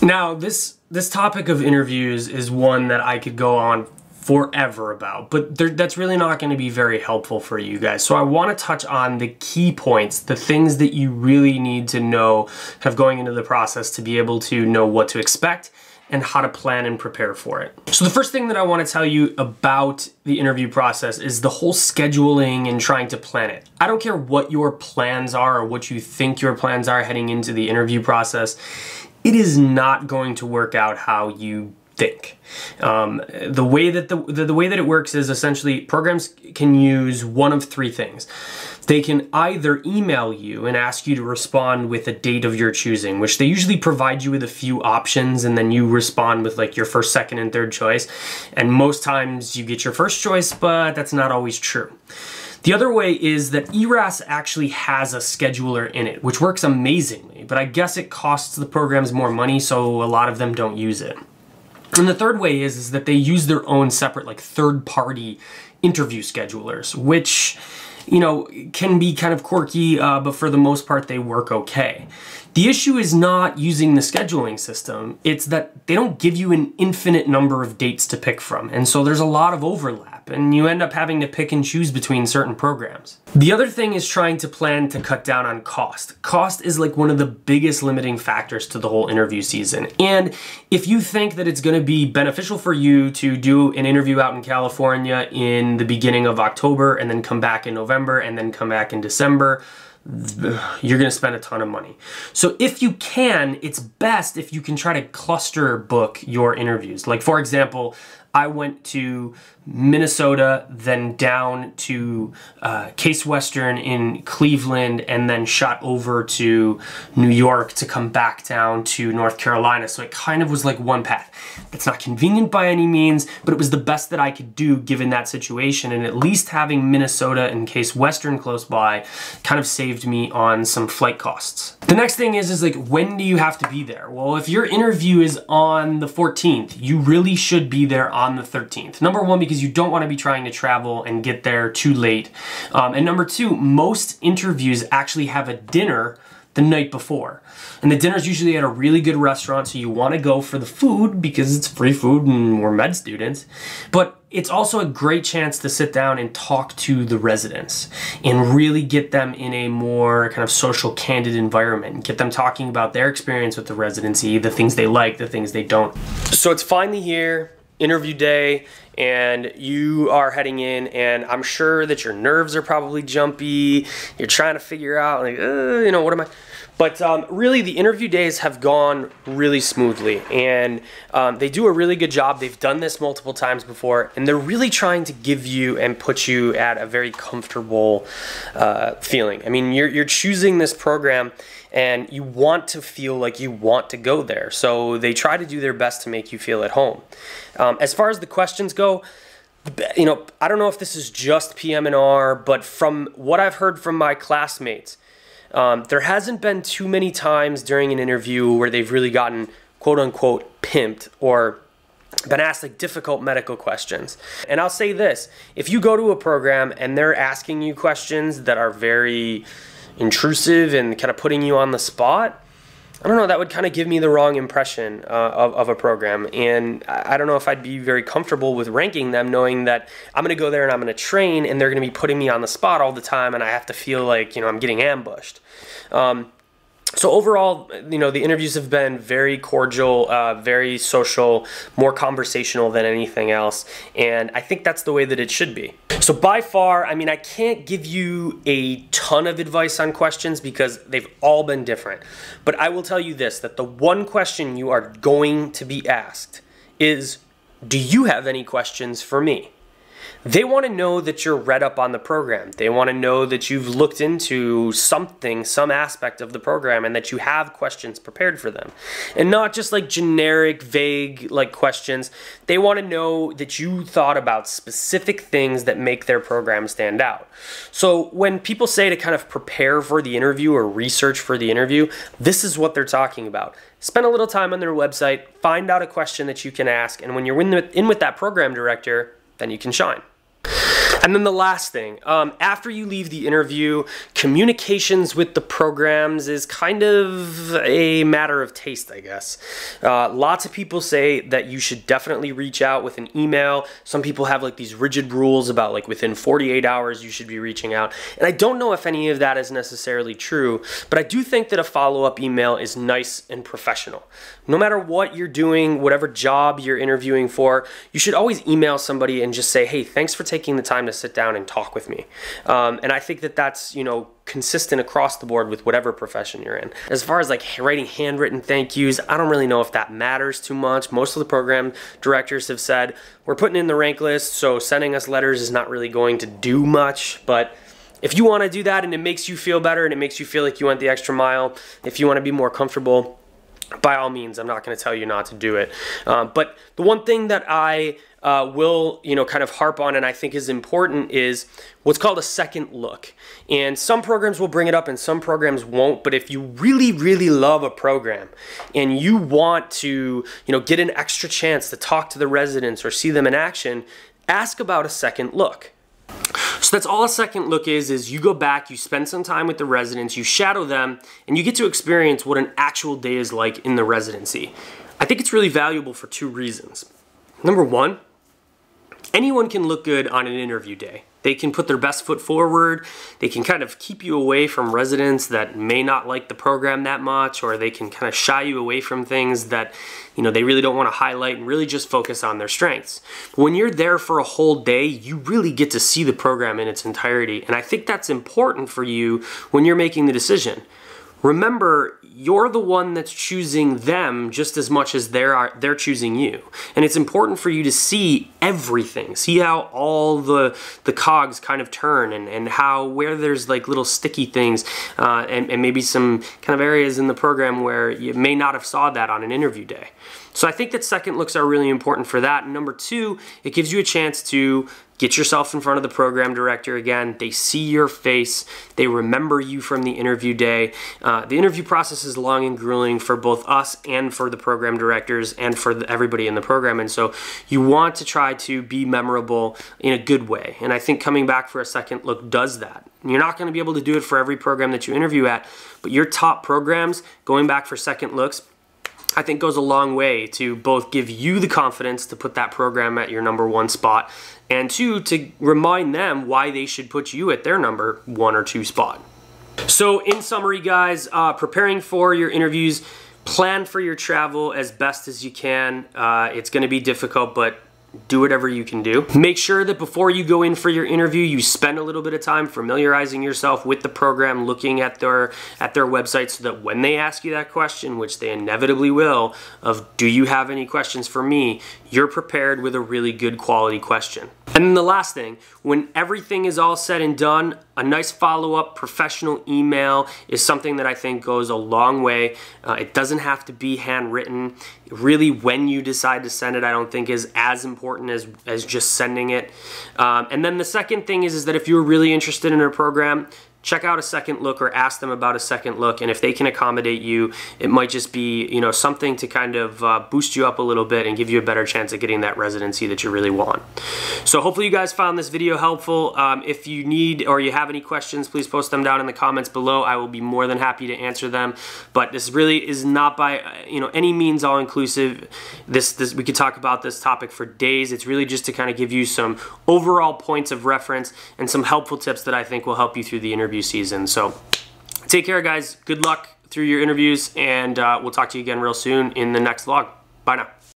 Now, this topic of interviews is one that I could go on forever about, but that's really not going to be very helpful for you guys. So I want to touch on the key points, the things that you really need to know kind of going into the process to be able to know what to expect and how to plan and prepare for it. So the first thing that I want to tell you about the interview process is the whole scheduling and trying to plan it. I don't care what your plans are or what you think your plans are heading into the interview process. It is not going to work out how you think. The way that the way that it works is essentially programs can use one of three things. They can either email you and ask you to respond with a date of your choosing, which they usually provide you with a few options, and then you respond with like your first, second, and third choice. And most times you get your first choice, but that's not always true. The other way is that Eras actually has a scheduler in it, which works amazingly, but I guess it costs the programs more money, so a lot of them don't use it. And the third way is that they use their own separate, like, third-party interview schedulers, which, you know, can be kind of quirky, but for the most part, they work okay. The issue is not using the scheduling system. It's that they don't give you an infinite number of dates to pick from, and so there's a lot of overlap, and you end up having to pick and choose between certain programs. The other thing is trying to plan to cut down on cost. Cost is like one of the biggest limiting factors to the whole interview season, and if you think that it's going to be beneficial for you to do an interview out in California in the beginning of October and then come back in November and then come back in December, you're gonna spend a ton of money. So if you can, it's best if you can try to cluster book your interviews. Like, for example, I went to Minnesota, then down to Case Western in Cleveland, and then shot over to New York to come back down to North Carolina. So it kind of was like one path. That's not convenient by any means, but it was the best that I could do given that situation. And at least having Minnesota and Case Western close by kind of saved me on some flight costs. The next thing is like, when do you have to be there? Well, if your interview is on the 14th, you really should be there on the 13th. Number one, because you don't want to be trying to travel and get there too late. And number two, most interviews actually have a dinner the night before. And the dinner's usually at a really good restaurant, so you want to go for the food because it's free food and we're med students. But it's also a great chance to sit down and talk to the residents and really get them in a more kind of social, candid environment. Get them talking about their experience with the residency, the things they like, the things they don't. So it's finally here. Interview day, and you are heading in, and I'm sure that your nerves are probably jumpy. You're trying to figure out, like, you know, what am I? But really, the interview days have gone really smoothly, and they do a really good job. They've done this multiple times before, and they're really trying to give you and put you at a very comfortable feeling. I mean, you're choosing this program, and you want to feel like you want to go there. So they try to do their best to make you feel at home. As far as the questions go, you know, I don't know if this is just PM&R, but from what I've heard from my classmates, there hasn't been too many times during an interview where they've really gotten quote-unquote pimped or been asked like difficult medical questions. And I'll say this, if you go to a program and they're asking you questions that are very intrusive and kind of putting you on the spot, I don't know, that would kind of give me the wrong impression of a program. And I don't know if I'd be very comfortable with ranking them, knowing that I'm going to go there and I'm going to train and they're going to be putting me on the spot all the time and I have to feel like, you know, I'm getting ambushed. So overall, you know, the interviews have been very cordial, very social, more conversational than anything else. And I think that's the way that it should be. So by far, I mean, I can't give you a ton of advice on questions because they've all been different. But I will tell you this, that the one question you are going to be asked is, do you have any questions for me? They want to know that you're read up on the program. They want to know that you've looked into something, some aspect of the program, and that you have questions prepared for them. And not just like generic, vague like questions. They want to know that you thought about specific things that make their program stand out. So when people say to kind of prepare for the interview or research for the interview, this is what they're talking about. Spend a little time on their website, find out a question that you can ask, and when you're in with that program director, then you can shine. And then the last thing, after you leave the interview, communications with the programs is kind of a matter of taste, I guess. Lots of people say that you should definitely reach out with an email. Some people have like these rigid rules about like within 48 hours you should be reaching out. And I don't know if any of that is necessarily true, but I do think that a follow-up email is nice and professional. No matter what you're doing, whatever job you're interviewing for, you should always email somebody and just say, hey, thanks for taking the time to sit down and talk with me. And I think that that's, you know, consistent across the board with whatever profession you're in. As far as like writing handwritten thank yous, I don't really know if that matters too much. Most of the program directors have said, we're putting in the rank list, so sending us letters is not really going to do much, but if you want to do that and it makes you feel better and it makes you feel like you went the extra mile, if you want to be more comfortable, by all means, I'm not going to tell you not to do it. But the one thing that I will, you know, kind of harp on and I think is important is what's called a second look. And some programs will bring it up and some programs won't, but if you really, really love a program and you want to, you know, get an extra chance to talk to the residents or see them in action, ask about a second look. So that's all a second look is you go back, you spend some time with the residents, you shadow them, and you get to experience what an actual day is like in the residency. I think it's really valuable for two reasons. Number one, anyone can look good on an interview day. They can put their best foot forward, they can kind of keep you away from residents that may not like the program that much, or they can kind of shy you away from things that, you know, they really don't want to highlight and really just focus on their strengths. But when you're there for a whole day, you really get to see the program in its entirety, and I think that's important for you when you're making the decision. Remember, you're the one that's choosing them just as much as they're choosing you. And it's important for you to see everything, see how all the cogs kind of turn and how, where there's like little sticky things and maybe some kind of areas in the program where you may not have saw that on an interview day. So I think that second looks are really important for that. And number two, it gives you a chance to get yourself in front of the program director again. They see your face. They remember you from the interview day. The interview process is long and grueling for both us and for the program directors and for everybody in the program. And so you want to try to be memorable in a good way. And I think coming back for a second look does that. You're not going to be able to do it for every program that you interview at, but your top programs, going back for second looks, I think goes a long way to both give you the confidence to put that program at your number one spot, and two, to remind them why they should put you at their number one or two spot. So in summary, guys, preparing for your interviews, plan for your travel as best as you can. It's going to be difficult, but do whatever you can do. Make sure that before you go in for your interview, you spend a little bit of time familiarizing yourself with the program, looking at their website, so that when they ask you that question, which they inevitably will, of do you have any questions for me, you're prepared with a really good quality question. And then the last thing, when everything is all said and done, a nice follow-up professional email is something that I think goes a long way. It doesn't have to be handwritten. Really, when you decide to send it, I don't think is as important as just sending it. And then the second thing is that if you're really interested in a program, check out a second look or ask them about a second look, and if they can accommodate you, it might just be, you know, something to kind of boost you up a little bit and give you a better chance at getting that residency that you really want. So hopefully you guys found this video helpful. If you need or you have any questions, please post them down in the comments below. I will be more than happy to answer them, but this really is not by, you know, any means all inclusive. This we could talk about this topic for days. It's really just to kind of give you some overall points of reference and some helpful tips that I think will help you through the interview season. So take care, guys. Good luck through your interviews, and we'll talk to you again real soon in the next vlog. Bye now.